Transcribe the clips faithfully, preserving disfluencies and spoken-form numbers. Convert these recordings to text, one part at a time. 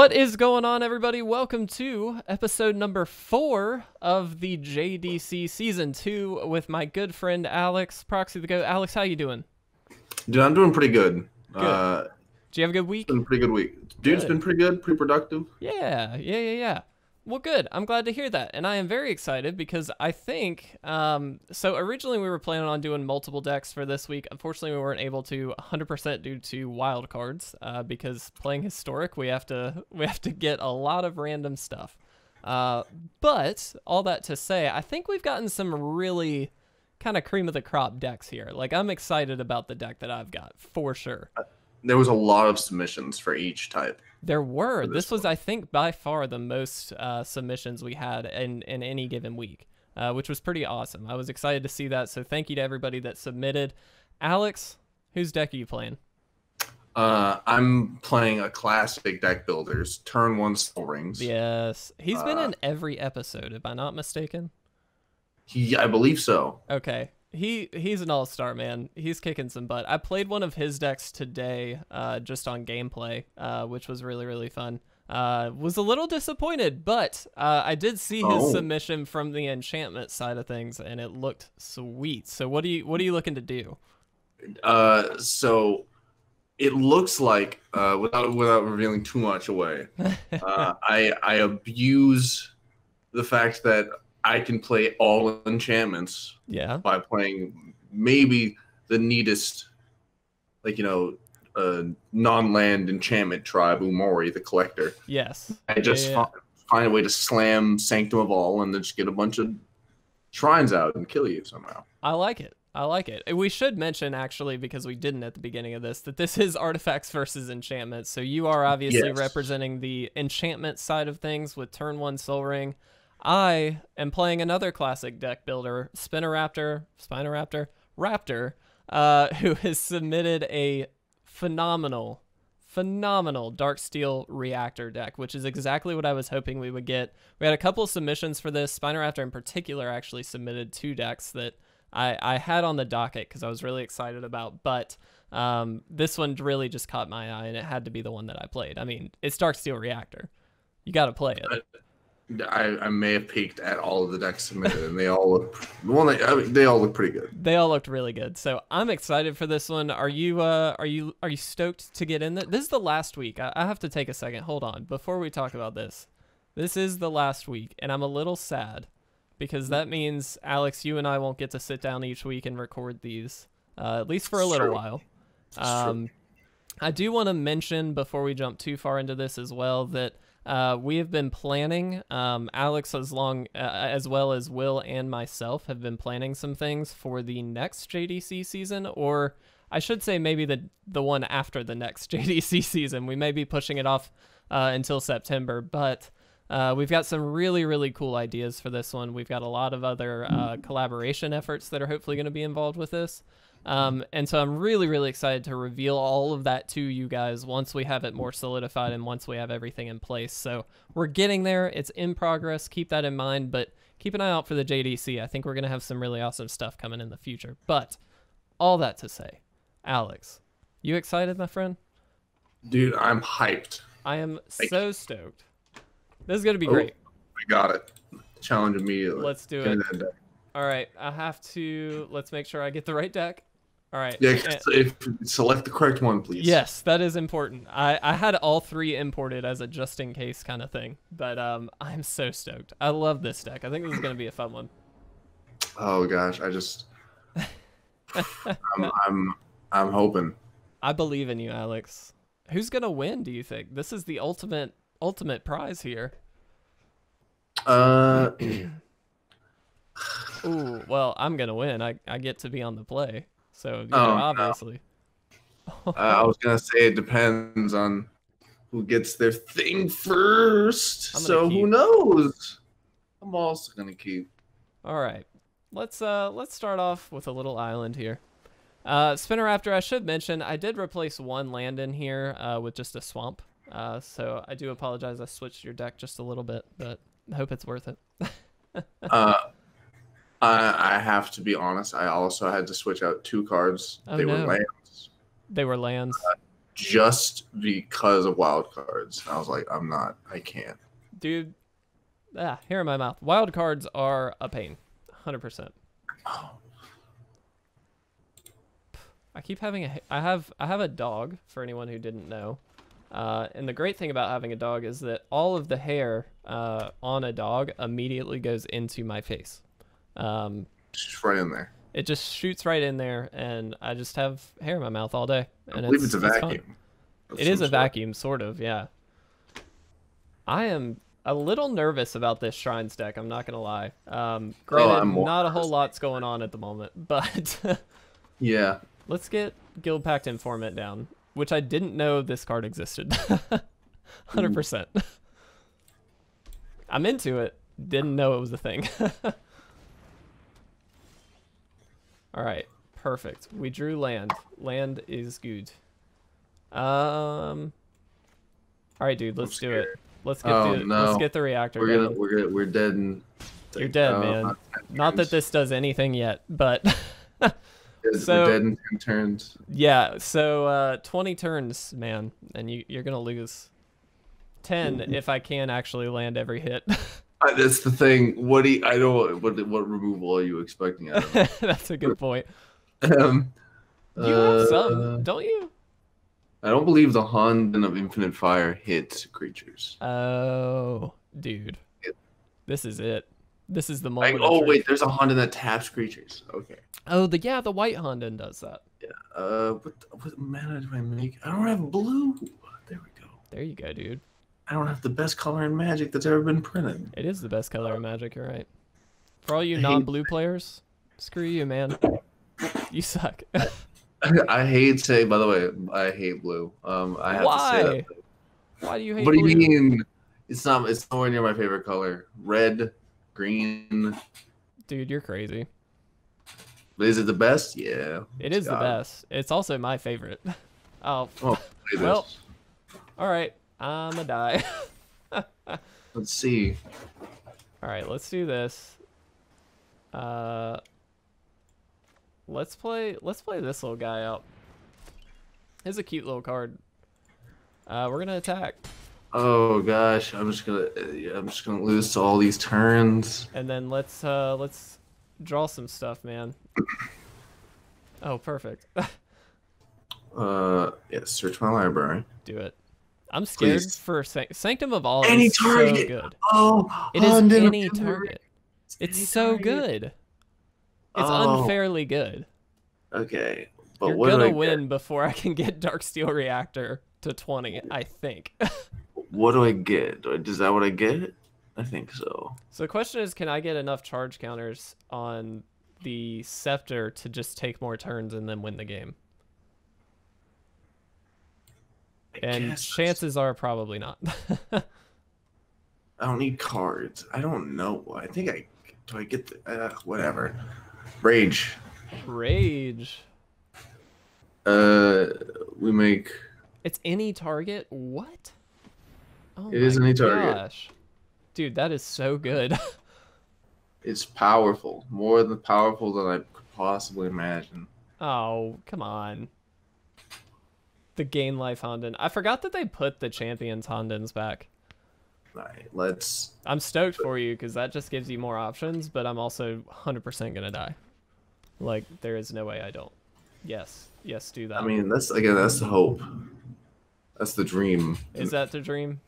What is going on, everybody? Welcome to episode number four of the J D C season two with my good friend Alex Proxy the Goat. Alex, how you doing? Dude, I'm doing pretty good. good. Uh, Do you have a good week? It's been a pretty good week. Dude, it's been pretty good, pretty productive. Yeah, yeah, yeah, yeah. Well, good. I'm glad to hear that. And I am very excited because I think, um, so originally we were planning on doing multiple decks for this week. Unfortunately, we weren't able to one hundred percent due to wild cards, uh, because playing historic, we have to, we have to get a lot of random stuff. Uh, but all that to say, I think we've gotten some really kind of cream of the crop decks here. Like, I'm excited about the deck that I've got for sure. There was a lot of submissions for each type. There were. This, this was, I think, by far the most uh, submissions we had in, in any given week, uh, which was pretty awesome. I was excited to see that, so thank you to everybody that submitted. Alex, whose deck are you playing? Uh, I'm playing a classic deck builder's, Turn one Soul Rings. Yes. He's uh, been in every episode, if I'm not mistaken. He, I believe so. Okay. He he's an all-star, man. He's kicking some butt. I played one of his decks today, uh, just on gameplay, uh, which was really, really fun. Uh, was a little disappointed, but uh, I did see his oh. submission from the enchantment side of things, and it looked sweet. So what do you what are you looking to do? Uh, so it looks like uh, without without revealing too much away, uh, I I abuse the fact that I can play all enchantments yeah. by playing maybe the neatest, like, you know, uh, non-land enchantment tribe, Umori, the Collector. Yes. I just yeah, yeah. Find, find a way to slam Sanctum of All and then just get a bunch of shrines out and kill you somehow. I like it. I like it. We should mention, actually, because we didn't at the beginning of this, that this is artifacts versus enchantments. So you are obviously yes. representing the enchantment side of things with Turn one Soul Ring. I am playing another classic deck builder, Spinaraptor, Spinaraptor, Raptor, uh, who has submitted a phenomenal, phenomenal Darksteel Reactor deck, which is exactly what I was hoping we would get. We had a couple of submissions for this. Spinaraptor in particular actually submitted two decks that I, I had on the docket because I was really excited about, but um, this one really just caught my eye, and it had to be the one that I played. I mean, it's Darksteel Reactor. You got to play it. I, I may have peeked at all of the decks submitted, and they all look well, they, I mean, they all look pretty good. They all looked really good, so I'm excited for this one. Are you uh, are you are you stoked to get in? This? This is the last week. I, I have to take a second. Hold on, before we talk about this, this is the last week, and I'm a little sad because that means, Alex, you and I won't get to sit down each week and record these, uh, at least for a little True. while. Um, True. I do want to mention before we jump too far into this as well that. Uh, we have been planning, um, Alex as long uh, as well as Will and myself have been planning some things for the next J D C season, or I should say maybe the the one after the next J D C season. We may be pushing it off uh, until September, but uh, we've got some really, really cool ideas for this one. We've got a lot of other uh, collaboration efforts that are hopefully going to be involved with this. Um, and so I'm really, really excited to reveal all of that to you guys once we have it more solidified and once we have everything in place. So we're getting there. It's in progress. Keep that in mind, but keep an eye out for the J D C. I think we're going to have some really awesome stuff coming in the future. But all that to say, Alex, you excited, my friend? Dude, I'm hyped. I am Thank so you. stoked. This is going to be oh, great. I got it. Challenge immediately. Let's do Get it. All right. I have to, let's make sure I get the right deck. All right. Yeah, if, select the correct one, please. Yes, that is important. I, I had all three imported as a just-in-case kind of thing, but um, I'm so stoked. I love this deck. I think this is going to be a fun one. Oh, gosh. I just... I'm, I'm, I'm hoping. I believe in you, Alex. Who's going to win, do you think? This is the ultimate ultimate prize here. Uh... Ooh, well, I'm going to win. I, I get to be on the play. So, you know, oh, obviously. No. uh, I was going to say it depends on who gets their thing first. So keep. Who knows? I'm also going to keep. All right. Let's uh let's start off with a little island here. Uh Spinaraptor, I should mention, I did replace one land in here uh with just a swamp. Uh so I do apologize I switched your deck just a little bit, but I hope it's worth it. uh I have to be honest. I also had to switch out two cards. Oh, they no. were lands. They were lands. Uh, just because of wild cards. I was like, I'm not, I can't. Dude, ah, hair in my mouth. Wild cards are a pain, one hundred percent. Oh. I keep having a, I have, I have a dog, for anyone who didn't know. Uh, and the great thing about having a dog is that all of the hair uh, on a dog immediately goes into my face. Um, just right in there. It just shoots right in there, and I just have hair in my mouth all day. And I believe it's, it's a vacuum. It is a vacuum, sort of, yeah. I am a little nervous about this Shrines deck, I'm not going to lie. Um, granted, oh, not a whole lot's going on at the moment, but... yeah. Let's get Guild Pact Informant down, which I didn't know this card existed. one hundred percent. Ooh. I'm into it. Didn't know it was a thing. All right, perfect. We drew land. Land is good. Um. All right, dude. Let's do it. Let's get oh, the no. let's get the reactor. We're gonna, we're gonna, we're dead. And You're dead, oh, man. Not, not that this does anything yet, but so we're dead in ten turns. Yeah. So uh, twenty turns, man, and you you're gonna lose. Ten, mm-hmm. if I can actually land every hit. That's the thing. What do you, I don't? What what removal are you expecting? Out of it? That's a good point. Um, you uh, have some, don't you? I don't believe the Honden of Infinite Fire hits creatures. Oh, dude, yeah. This is it. This is the moment. I, oh wait, there's a Honden that taps creatures. Okay. Oh, the yeah, the white Honden does that. Yeah. Uh, what what mana do I make? I don't have blue. There we go. There you go, dude. I don't have the best color in Magic that's ever been printed. It is the best color in Magic, you're right. For all you non-blue players, screw you, man. You suck. I, I hate say. By the way, I hate blue. Um, I have Why? To say that. Why do you hate blue? What do you blue? mean? It's not. It's nowhere near my favorite color. Red, green. Dude, you're crazy. But is it the best? Yeah. It is God. the best. It's also my favorite. Oh. Oh well. All right. I'ma die. Let's see. All right, let's do this. Uh, let's play. Let's play this little guy out. It's a cute little card. Uh, we're gonna attack. Oh gosh, I'm just gonna. I'm just gonna lose to all these turns. And then let's uh, let's draw some stuff, man. Oh, perfect. uh, yeah. Search my library. Do it. I'm scared Please. for San Sanctum of All. Any is target. So good. Oh, it is Honden any target. It's, it's any so target. good. It's oh. unfairly good. Okay, but you're what gonna do I win get? before I can get Darksteel Reactor to twenty. I think. What do I get? Is that what I get? I think so. So the question is, can I get enough charge counters on the Scepter to just take more turns and then win the game? And chances are probably not. I don't need cards. I don't know. I think I do. I get the uh, whatever. Rage. Rage. Uh, we make. It's any target. What? Oh it is any target. Gosh. Dude, that is so good. It's powerful, more than powerful than I could possibly imagine. Oh come on. The gain life Honden. I forgot that they put the champions Hondens back. All right, let's. I'm stoked for you because that just gives you more options, but I'm also one hundred percent gonna die. Like there is no way I don't. Yes, yes, do that. I mean, that's again, that's the hope. That's the dream. Is that the dream?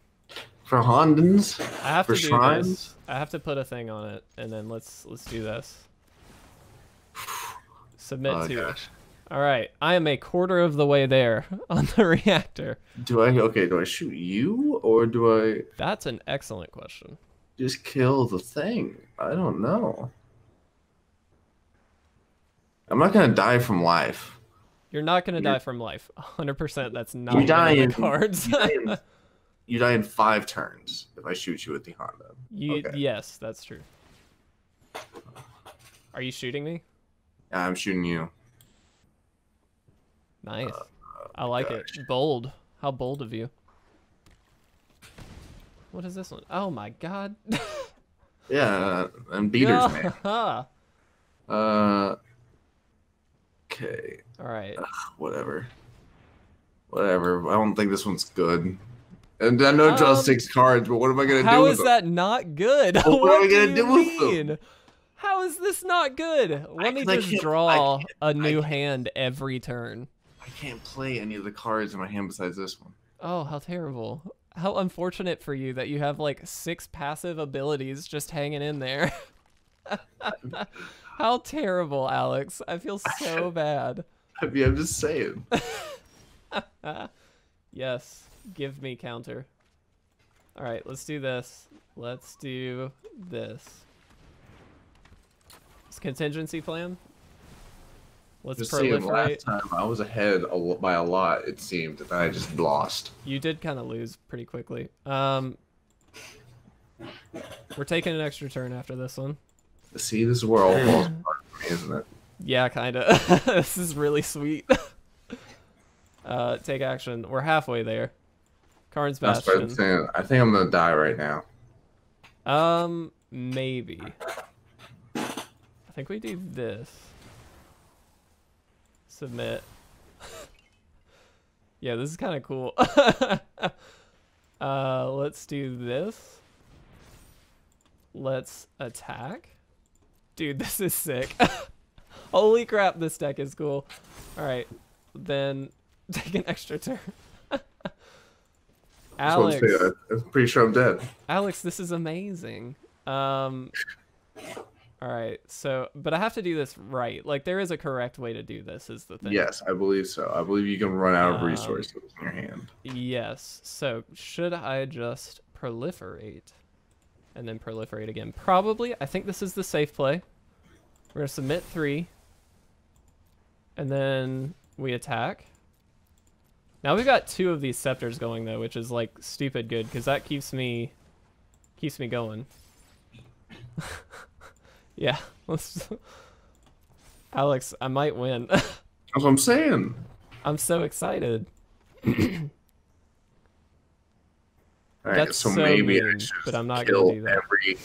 For Hondens. I have for to do shrines. This. I have to put a thing on it, and then let's let's do this. Submit oh, to gosh. it. All right, I am a quarter of the way there on the reactor. Do I okay? Do I shoot you or do I? That's an excellent question. Just kill the thing. I don't know. I'm not gonna die from life. You're not gonna You're... die from life. one hundred percent. That's not. You die in cards. you, die in, you die in five turns if I shoot you with the Honda. You okay. Yes, that's true. Are you shooting me? I'm shooting you. Nice. Uh, oh I like gosh. it. Bold. How bold of you. What is this one? Oh my god. Yeah, and beaters, man. Uh, okay. All right. Ugh, whatever. Whatever. I don't think this one's good. And I know it draws um, six cards, but what am I going to do with them? How is that not good? Well, what, what am I going to do mean? with them? How is this not good? Let me just draw a new hand every turn. I can't play any of the cards in my hand besides this one. Oh, how terrible. How unfortunate for you that you have like six passive abilities just hanging in there. How terrible, Alex. I feel so bad. I mean, I'm just saying. Yes. Give me counter. All right, let's do this. Let's do this. Contingency plan. Let's just proliferate. Last time I was ahead by a lot, it seemed, and I just lost. You did kind of lose pretty quickly. Um, we're taking an extra turn after this one. See, this is where all falls apart for me, isn't it? Yeah, kind of. This is really sweet. uh, take action. We're halfway there. Karn's Bastion. That's what I'm saying. I think I'm gonna die right now. Um, maybe. I think we do this. Submit. Yeah, this is kind of cool. uh, let's do this. Let's attack. Dude, this is sick. Holy crap, this deck is cool. All right, then take an extra turn. Alex. I'm, I'm pretty sure I'm dead. Alex, this is amazing. Um... All right, so, but I have to do this right. Like, there is a correct way to do this, is the thing. Yes, I believe so. I believe you can run out um, of resources in your hand. Yes, so should I just proliferate and then proliferate again? Probably. I think this is the safe play. We're going to submit three, and then we attack. Now we've got two of these scepters going, though, which is, like, stupid good, because that keeps me, keeps me going. Yeah, let's. Alex, I might win. That's what I'm saying. I'm so excited. All right, so, so maybe mean, I should but I'm not kill gonna do that. every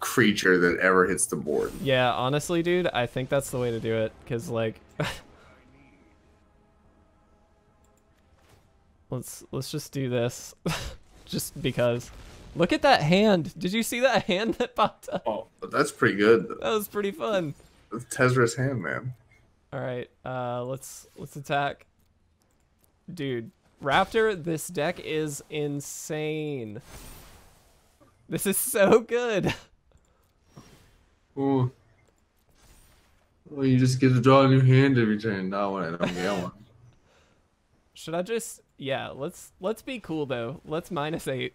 creature that ever hits the board. Yeah, honestly, dude, I think that's the way to do it. Cause like, let's let's just do this, just because. Look at that hand. Did you see that hand that popped up? Oh, that's pretty good. That was pretty fun. That's Tezra's hand, man. All right, uh, let's let's attack. Dude, Raptor, this deck is insane. This is so good. Ooh. Well, you just get to draw a new hand every turn. Not when I don't get one. Should I just? Yeah, let's let's be cool though. Let's minus eight.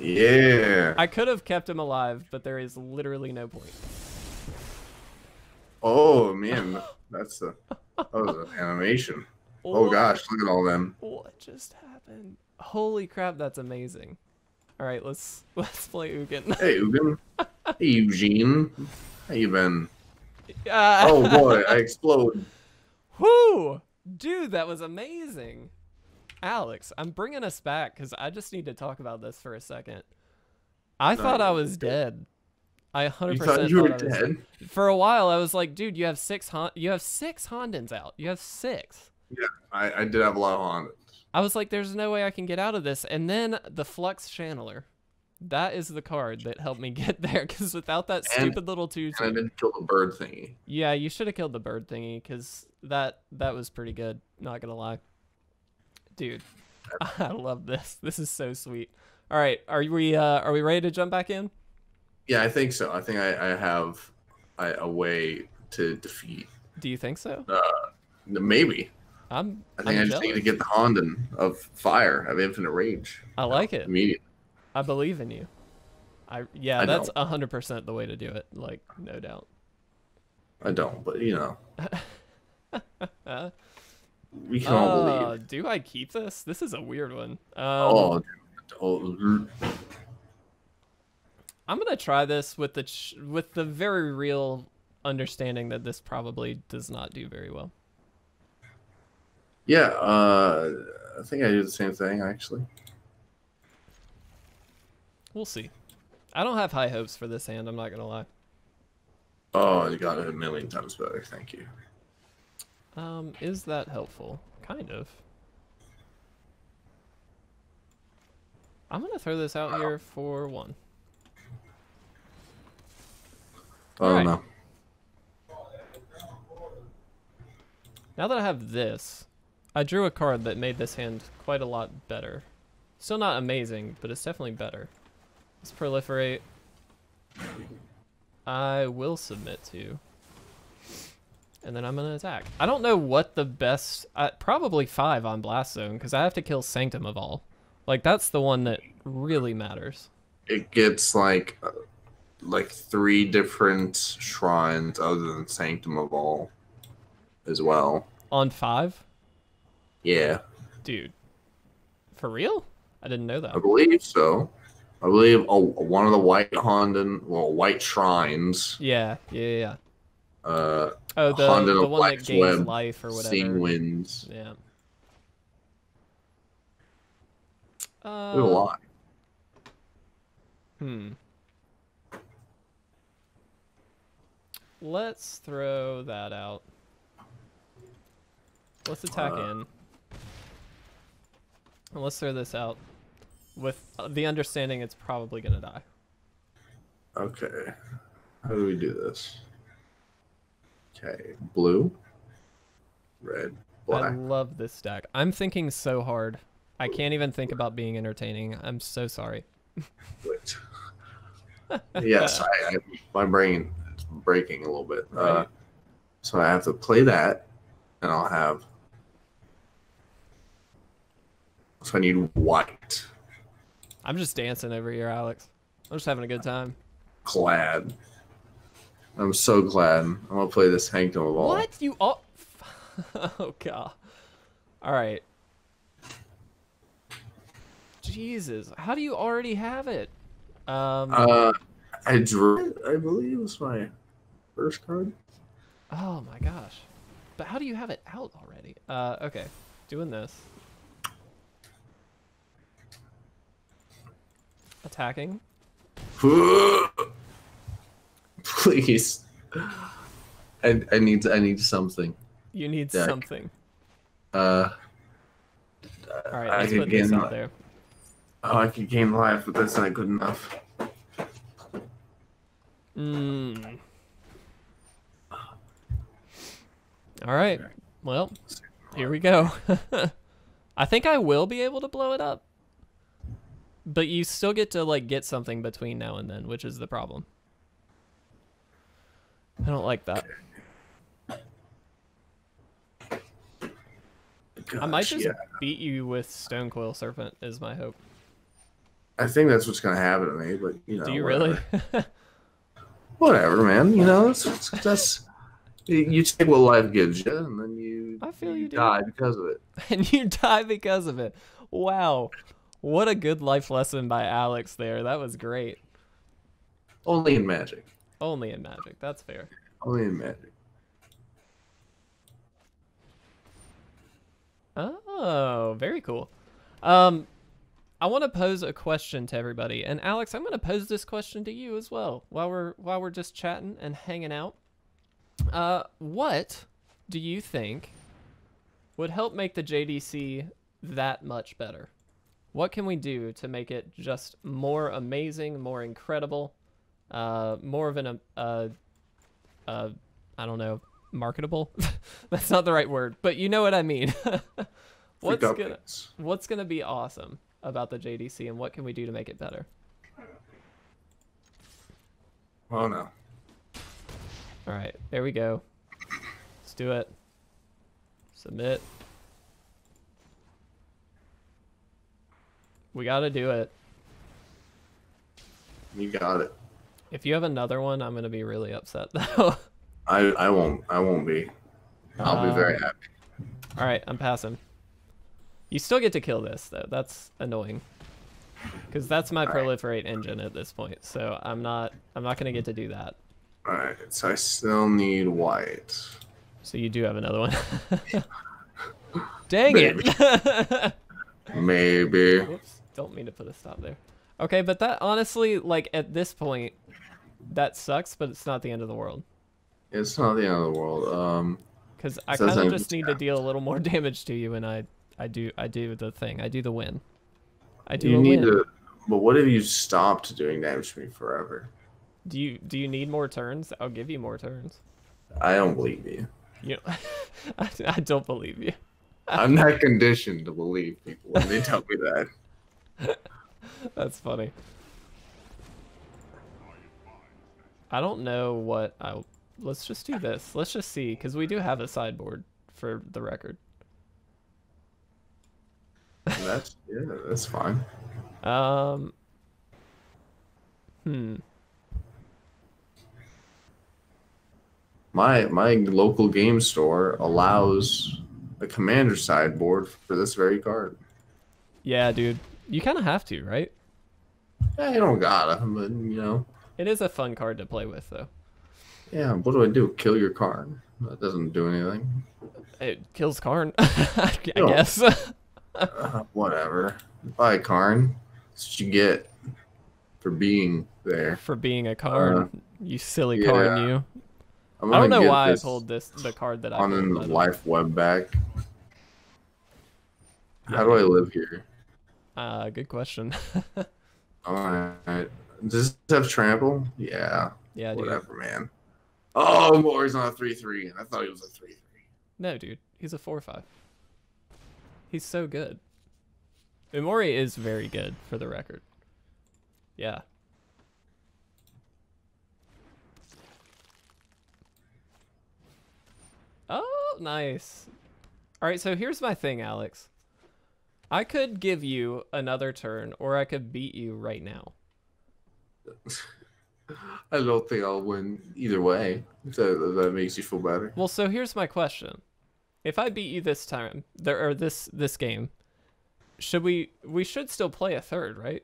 Yeah. I could have kept him alive, but there is literally no point. Oh, man. That's a, that was an animation. Oh, what? Gosh. Look at all them. What just happened? Holy crap. That's amazing. All right. Let's let's play Ugin. Hey, Ugin. Hey, Eugene. How you been? Uh, oh, boy. I explode. Whoo. Dude, that was amazing. Alex, I'm bringing us back because I just need to talk about this for a second. I no, thought I was dead. I one hundred percent you thought you were thought I was dead. dead. For a while, I was like, dude, you have six Hon you have six Hondens out. You have six. Yeah, I, I did have a lot of Hondens. I was like, there's no way I can get out of this. And then the Flux Channeler. That is the card that helped me get there because without that and, stupid little two... And I didn't kill the bird thingy. Yeah, you should have killed the bird thingy because that, that was pretty good. Not going to lie. Dude, I love this. This is so sweet. All right, are we uh, are we ready to jump back in? Yeah, I think so. I think I, I have I, a way to defeat. Do you think so? Uh, maybe. I'm. I think I'm I just jealous. need to get the Honden of Fire of Infinite Rage. I like it. Immediately. I believe in you. I yeah, I that's a hundred percent the way to do it. Like no doubt. I don't, but you know. We can all uh, believe. Do I keep this? This is a weird one. Um, oh, I'm gonna try this with the ch with the very real understanding that this probably does not do very well. Yeah, uh, I think I do the same thing actually. We'll see. I don't have high hopes for this hand. I'm not gonna lie. Oh, you got it a million times better. Thank you. Um, is that helpful? Kind of. I'm going to throw this out here for one. Oh, right. No. Now that I have this, I drew a card that made this hand quite a lot better. Still not amazing, but it's definitely better. Let's proliferate. I will submit to you. And then I'm going to attack. I don't know what the best... Uh, probably five on Blast Zone, because I have to kill Sanctum of All. Like, that's the one that really matters. It gets, like, uh, like three different shrines other than Sanctum of All as well. On five? Yeah. Dude. For real? I didn't know that. I believe so. I believe oh, one of the white Honden... Well, white shrines. Yeah, yeah, yeah. Uh, oh, the, the one that gains life or whatever. Seeing wins. Yeah. Uh, There's a lot. Hmm. Let's throw that out. Let's attack uh, in. And let's throw this out with the understanding it's probably going to die. Okay. How do we do this? Okay, blue, red, black. I love this deck. I'm thinking so hard. I can't even think about being entertaining. I'm so sorry. Yes, I, I, my brain is breaking a little bit. Right. Uh, so I have to play that, and I'll have... So I need white. I'm just dancing over here, Alex. I'm just having a good time. Glad. I'm so glad. I'm gonna play this Sanctum of All. What you all? Oh god! All right. Jesus, how do you already have it? Um. Uh, I drew. I believe it was my first card. Oh my gosh! But how do you have it out already? Uh. Okay. Doing this. Attacking. Please, I I need I need something. You need deck. Something. Uh. All right, I let's put this out there. Oh, I could gain life, but that's not good enough. Mm. All right. Well, here we go. I think I will be able to blow it up, but you still get to like get something between now and then, which is the problem. I don't like that. Gosh, I might just yeah. beat you with Stonecoil Serpent is my hope. I think that's what's going to happen to me, but you know. Do you whatever. Really? Whatever, man. You know, it's, it's, that's you take what life gives you, and then you, I feel you, you die because of it. And you die because of it. Wow, what a good life lesson by Alex there. That was great. Only in Magic. Only in Magic, that's fair. Only in Magic. Oh, very cool. Um, I want to pose a question to everybody, and Alex, I'm going to pose this question to you as well while we're while we're just chatting and hanging out. Uh, what do you think would help make the J D C that much better? What can we do to make it just more amazing, more incredible? Uh, more of an, uh, uh, I don't know, marketable. That's not the right word, but you know what I mean. What's gonna, what's gonna be awesome about the J D C, and what can we do to make it better? Oh no! All right, there we go. Let's do it. Submit. We gotta do it. You got it. If you have another one, I'm gonna be really upset though. I I won't I won't be. I'll um, be very happy. All right, I'm passing. You still get to kill this though. That's annoying, because that's my all proliferate right. engine at this point. So I'm not I'm not gonna get to do that. All right, so I still need white. So you do have another one. Dang Maybe. it. Maybe. Oops, don't mean to put a stop there. Okay, but that honestly, like at this point, that sucks, but it's not the end of the world. It's not the end of the world. Um, because I kind of just need to deal a little more damage to you, and I, I do, I do the thing. I do the win. I do. You need to But what if you stopped doing damage to me forever? Do you do you need more turns? I'll give you more turns. I don't believe you. You know, I, I don't believe you. I'm not conditioned to believe people when they tell me that. That's funny. I don't know what I... Let's just do this. Let's just see, because we do have a sideboard for the record. That's, yeah, that's fine. Um. Hmm. My my local game store allows a commander sideboard for this very card. Yeah, dude. You kind of have to, right? Yeah, you don't gotta, but you know. It is a fun card to play with, though. Yeah, what do I do? Kill your Karn? That doesn't do anything. It kills Karn, I guess. uh, whatever. Bye, Karn. That's what you get for being there. For being a Karn. Uh, you silly yeah. Karn, you. I'm I don't know why I pulled this the card that I pulled. On the life web back. Yeah. How do I live here? Uh, good question. Alright. Does this have trample? Yeah. Yeah, dude. Whatever, man. Oh, well, he's not a three three, and I thought he was a three three. No, dude. He's a four five. He's so good. Umori is very good, for the record. Yeah. Oh, nice. All right, so here's my thing, Alex. I could give you another turn, or I could beat you right now. I don't think I'll win either way. So that makes you feel better. Well, so here's my question: if I beat you this time, there or this this game, should we we should still play a third, right?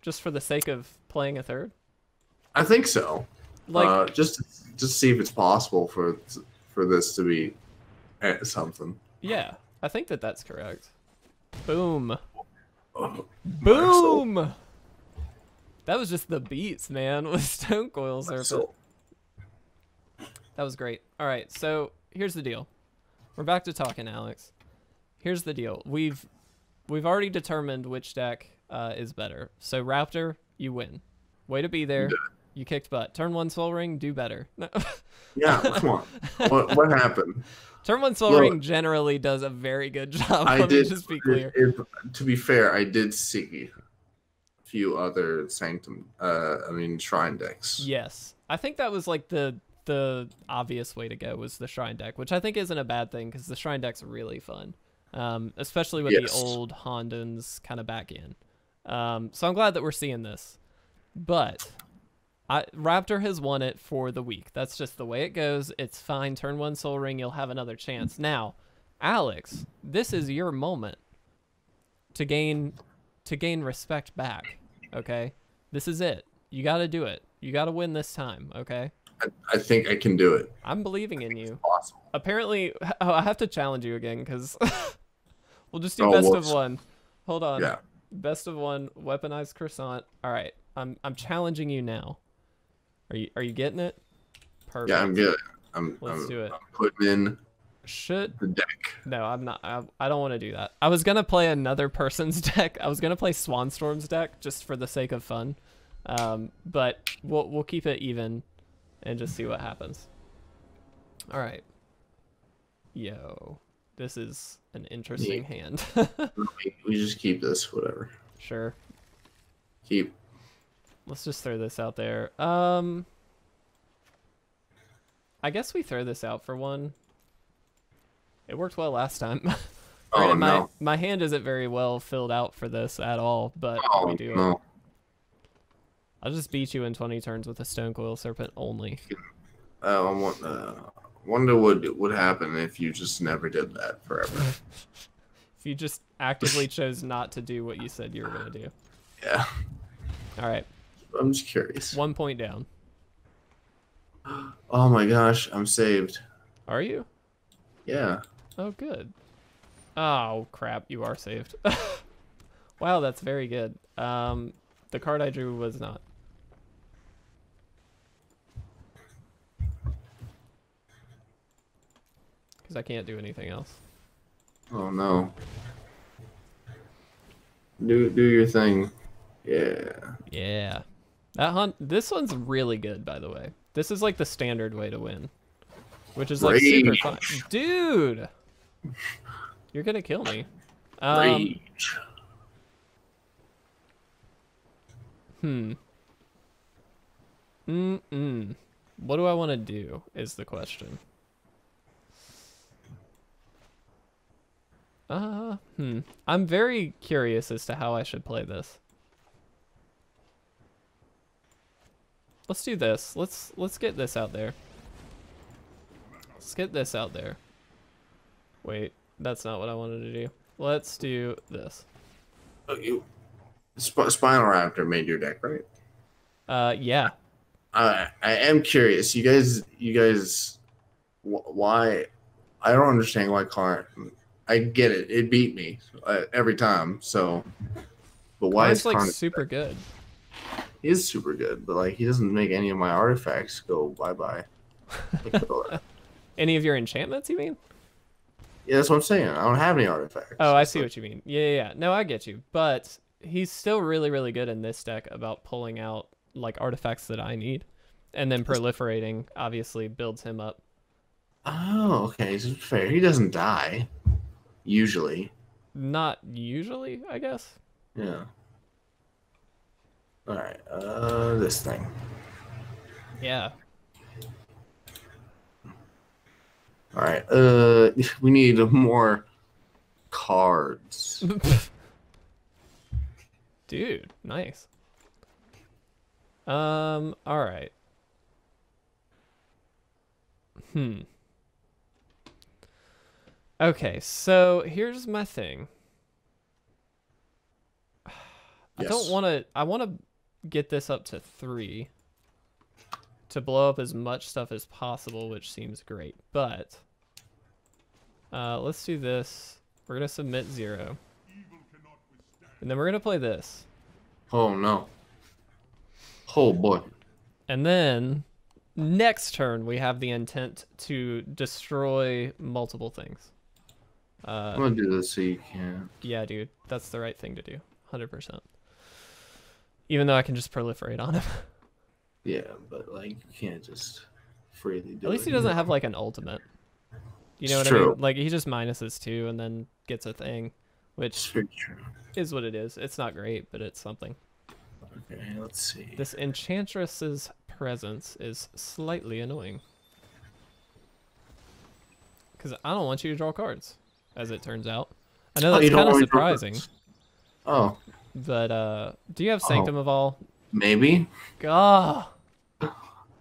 Just for the sake of playing a third. I think so. Like uh, just just see if it's possible for for this to be something. Yeah, I think that that's correct. Boom. Oh, boom. Marcel. That was just the beats, man, with Stonecoil Serpent. That was great. All right, so here's the deal. We're back to talking, Alex. Here's the deal. We've we've already determined which deck uh, is better. So Raptor, you win. Way to be there. Yeah. You kicked butt. Turn one Soul Ring, do better. No. Yeah, come on. What, what happened? Turn one Soul Look, Ring generally does a very good job. I Let did, me just be clear. If, if, to be fair, I did see few other Sanctum, uh, I mean, Shrine decks. Yes. I think that was like the the obvious way to go was the Shrine deck, which I think isn't a bad thing because the Shrine deck's really fun, um, especially with yes. the old Honden's kind of back end. Um, so I'm glad that we're seeing this. But I, Raptor has won it for the week. That's just the way it goes. It's fine. Turn one Soul Ring, you'll have another chance. Now, Alex, this is your moment to gain to gain respect back. Okay, this is it. You got to do it. You got to win this time. Okay. I, I think I can do it. I'm believing in you. Possible. Apparently, oh, I have to challenge you again because we'll just do oh, best whoops. of one. Hold on. Yeah. Best of one. Weaponized croissant. All right. I'm I'm challenging you now. Are you Are you getting it? Perfect. Yeah, I'm good. I'm. Let's I'm, do it. I'm putting in. Should the deck. No, I'm not. I, I don't want to do that. I was going to play another person's deck. I was going to play Swanstorm's deck just for the sake of fun. Um, but we'll, we'll keep it even and just see what happens. All right. Yo, this is an interesting yeah. hand. We just keep this, whatever. Sure. Keep. Let's just throw this out there. Um, I guess we throw this out for one. It worked well last time. Oh, right, my, no. my hand isn't very well filled out for this at all, but oh, we do no. I'll just beat you in twenty turns with a Stonecoil Serpent only. Oh, I want, uh, wonder what would happen if you just never did that forever. If you just actively chose not to do what you said you were going to do. Yeah. All right. I'm just curious. One point down. Oh my gosh, I'm saved. Are you? Yeah. Oh, good. Oh, crap. You are saved. Wow, that's very good. Um, the card I drew was not. Because I can't do anything else. Oh, no. Do, do your thing. Yeah. Yeah. That hunt. This one's really good, by the way. This is like the standard way to win, which is like Rage. super fun. Dude, you're gonna kill me. Um, Rage. Hmm. Mm mm. What do I want to do? Is the question. Uh, hmm. I'm very curious as to how I should play this. Let's do this. Let's let's get this out there. Let's get this out there. Wait, that's not what I wanted to do. Let's do this. Oh, you Sp Spinaraptor made your deck, right? Uh, yeah. Uh, I am curious. You guys, you guys, wh why? I don't understand why Karn. I get it. It beat me uh, every time. So, but why Karn's is Karn like super good? He is super good, but like he doesn't make any of my artifacts go bye bye. Any of your enchantments, you mean? Yeah, that's what I'm saying. I don't have any artifacts. Oh, I see what you mean. Yeah, yeah, yeah. No, I get you. But he's still really, really good in this deck about pulling out like artifacts that I need, and then proliferating obviously builds him up. Oh, okay, so fair. He doesn't die usually. Not usually, I guess. Yeah. All right. Uh, this thing. Yeah. All right. Uh, we need more cards. Dude, nice. Um. All right. Hmm. Okay. So here's my thing. Yes. I don't want to. I want to. Get this up to three to blow up as much stuff as possible, which seems great, but uh, let's do this. We're gonna submit zero, and then we're gonna play this. Oh no. Oh boy. And then next turn we have the intent to destroy multiple things. uh, I'm gonna do this so you can. Yeah, dude, that's the right thing to do. One hundred percent. Even though I can just proliferate on him. Yeah, but like you can't just freely do it. At least he doesn't have like an ultimate. You know what I mean? Like he just minuses two and then gets a thing, which is what it is. It's not great, but it's something. Okay, let's see. This Enchantress's Presence is slightly annoying. Because I don't want you to draw cards, as it turns out. I know that's kind of surprising. Oh. But uh, do you have Sanctum oh, of All? Maybe. God.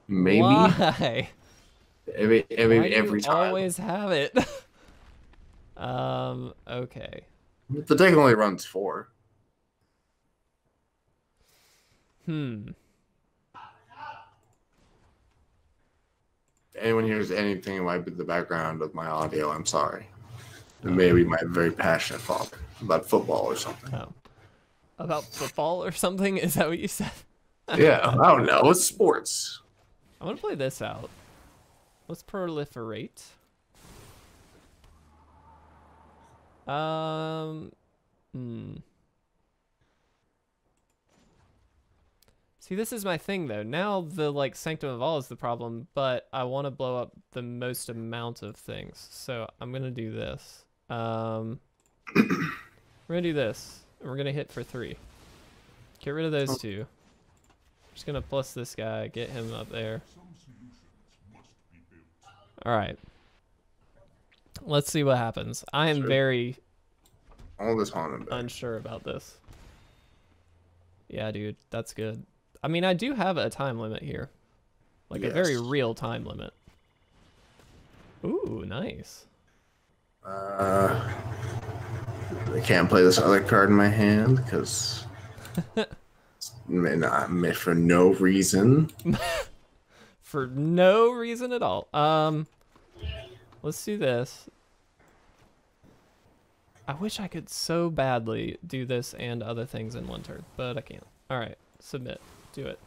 Maybe. Why? Every every Why do every you time. Always have it. um. Okay. The deck only runs four. Hmm. If anyone hears anything might be the background of my audio, I'm sorry. Oh. Maybe my very passionate talk about football or something. Oh. About football or something? Is that what you said? Yeah, I don't know. It's sports. I'm going to play this out. Let's proliferate. Um, hmm. See, this is my thing, though. Now the like Sanctum of All is the problem, but I want to blow up the most amount of things. So I'm going to do this. Um, we're going to do this. We're going to hit for three. Get rid of those two. Just going to plus this guy, get him up there. All right. Let's see what happens. I am sure. very All this unsure about this. Yeah, dude, that's good. I mean, I do have a time limit here. Like yes. a very real time limit. Ooh, nice. Uh... I can't play this other card in my hand because not for no reason. For no reason at all. Um, let's do this. I wish I could so badly do this and other things in one turn, but I can't. All right, submit. Do it.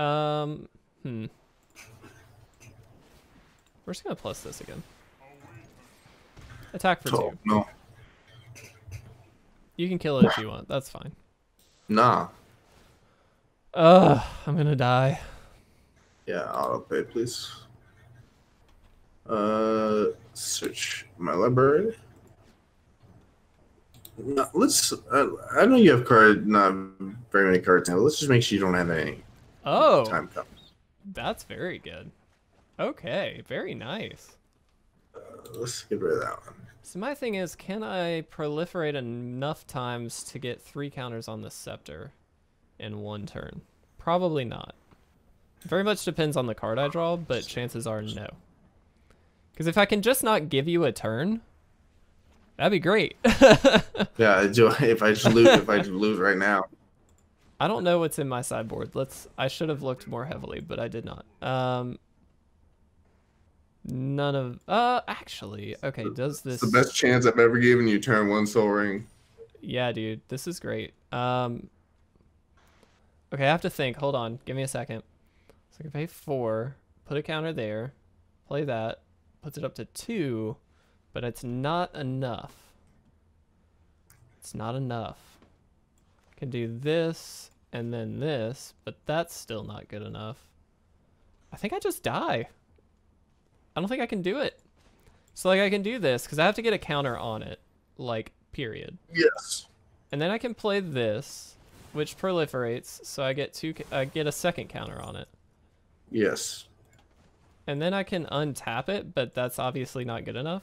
Um, hmm. We're just gonna plus this again. Attack for two. Oh, no. You can kill it if you want. That's fine. Nah. Ugh, I'm gonna die. Yeah, auto-pay, please. Uh, search my library. No, let's. Uh, I know you have card. Not very many cards now. Let's just make sure you don't have any. Oh. Time comes. That's very good. Okay, very nice. Uh, let's get rid of that one. So my thing is, can I proliferate enough times to get three counters on this scepter in one turn? Probably not. Very much depends on the card I draw, but chances are no. Because if I can just not give you a turn, that'd be great. Yeah, if I just lose, if I just lose right now. I don't know what's in my sideboard. Let's. I should have looked more heavily, but I did not. Um, none of. Uh, actually, okay. Does this? It's the best chance I've ever given you. Turn one soul ring. Yeah, dude, this is great. Um. Okay, I have to think. Hold on, give me a second. So I can pay four, put a counter there, play that, puts it up to two, but it's not enough. It's not enough. Can do this and then this, but that's still not good enough. I think I just die. I don't think I can do it. So like I can do this because I have to get a counter on it, like period. Yes. And then I can play this, which proliferates, so I get two. I get a second counter on it. Yes. And then I can untap it, but that's obviously not good enough.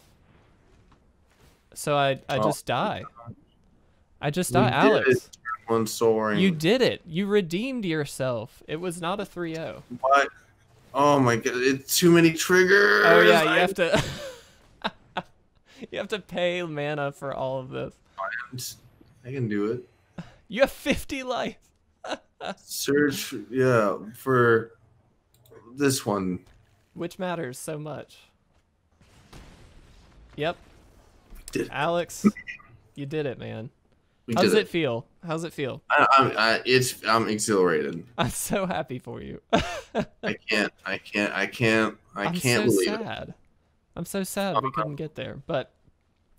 So I I oh. just die. I just die, we Alex. Did it. One soul ring. You did it. You redeemed yourself. It was not a three oh. What? Oh my god! It's too many triggers. Oh yeah, you I... have to. You have to pay mana for all of this. I can do it. You have fifty life. Search, yeah, for this one, which matters so much. Yep. Did it. Alex, you did it, man. How does it. it feel? How's it feel? I, I, I, it's I'm exhilarated. I'm so happy for you. I can't. I can't. I can't. I I'm can't so believe sad. it. I'm so sad. I'm so sad we couldn't get there. But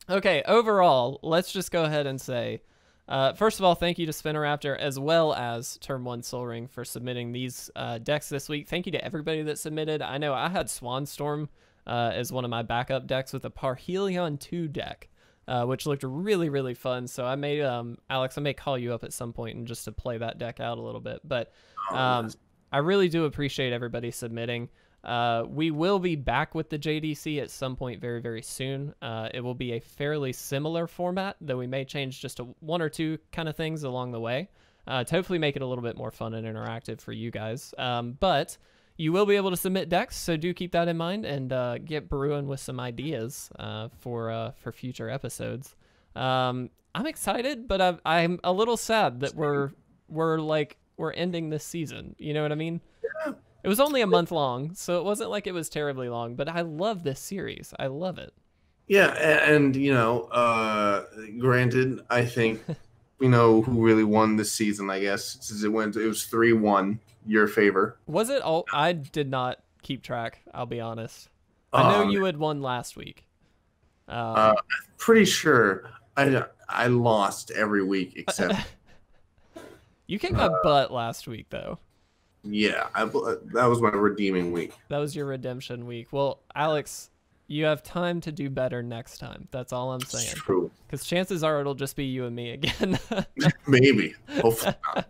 okay. Overall, let's just go ahead and say, uh, first of all, thank you to Spinaraptor as well as Turn One Soul Ring for submitting these uh, decks this week. Thank you to everybody that submitted. I know I had Swanstorm uh, as one of my backup decks with a Parhelion two deck. Uh, which looked really, really fun. So I may, um, Alex, I may call you up at some point and just to play that deck out a little bit. But um, I really do appreciate everybody submitting. Uh, we will be back with the J D C at some point very, very soon. Uh, it will be a fairly similar format, though we may change just to one or two kind of things along the way uh, to hopefully make it a little bit more fun and interactive for you guys. Um, but you will be able to submit decks, so do keep that in mind and uh, get brewing with some ideas uh, for uh, for future episodes. Um, I'm excited, but I've, I'm a little sad that we're we're like we're ending this season. You know what I mean? Yeah. It was only a month long, so it wasn't like it was terribly long. But I love this series. I love it. Yeah, and, and you know, uh, granted, I think we know who really won this season. I guess since it went, it was three one. Your favor. Was it all? I did not keep track, I'll be honest. I know um, you had won last week. Um, uh, pretty sure I I lost every week except. You kicked my uh, butt last week, though. Yeah, I, that was my redeeming week. That was your redemption week. Well, Alex, you have time to do better next time. That's all I'm saying. It's true. Because chances are it'll just be you and me again. Maybe. Hopefully not.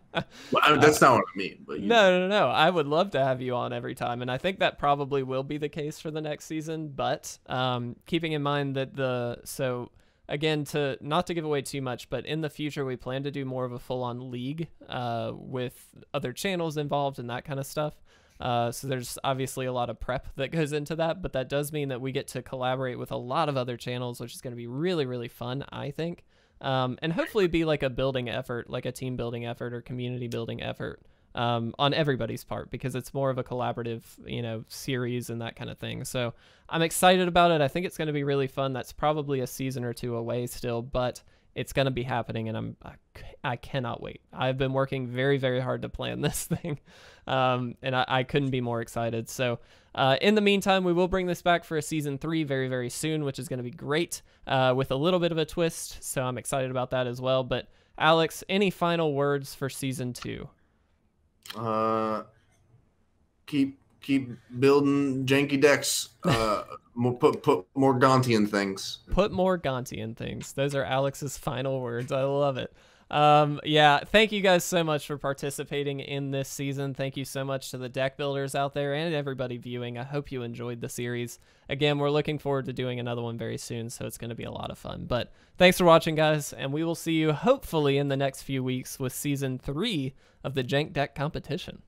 Well, I mean, that's uh, not what I mean. But, you no, know. no, no. I would love to have you on every time. And I think that probably will be the case for the next season. But um, keeping in mind that the... So, again, to not to give away too much, but in the future, we plan to do more of a full-on league uh, with other channels involved and that kind of stuff. Uh, so there's obviously a lot of prep that goes into that, but that does mean that we get to collaborate with a lot of other channels, which is going to be really, really fun, I think. Um, and hopefully be like a building effort, like a team building effort or community building effort um, on everybody's part, because it's more of a collaborative, you know, series and that kind of thing. So I'm excited about it. I think it's going to be really fun. That's probably a season or two away still, but It's going to be happening, and I'm, I, I cannot wait. I've been working very, very hard to plan this thing, um, and I, I couldn't be more excited. So uh, in the meantime, we will bring this back for a season three very, very soon, which is going to be great, uh, with a little bit of a twist. So I'm excited about that as well. But Alex, any final words for season two? Uh, keep keep building janky decks. Uh, more, put put more Gontian things. Put more Gontian things. Those are Alex's final words. I love it. Um, yeah, thank you guys so much for participating in this season. Thank you so much to the deck builders out there and everybody viewing. I hope you enjoyed the series. Again, we're looking forward to doing another one very soon, so it's going to be a lot of fun. But thanks for watching, guys, and we will see you hopefully in the next few weeks with season three of the Jank Deck competition.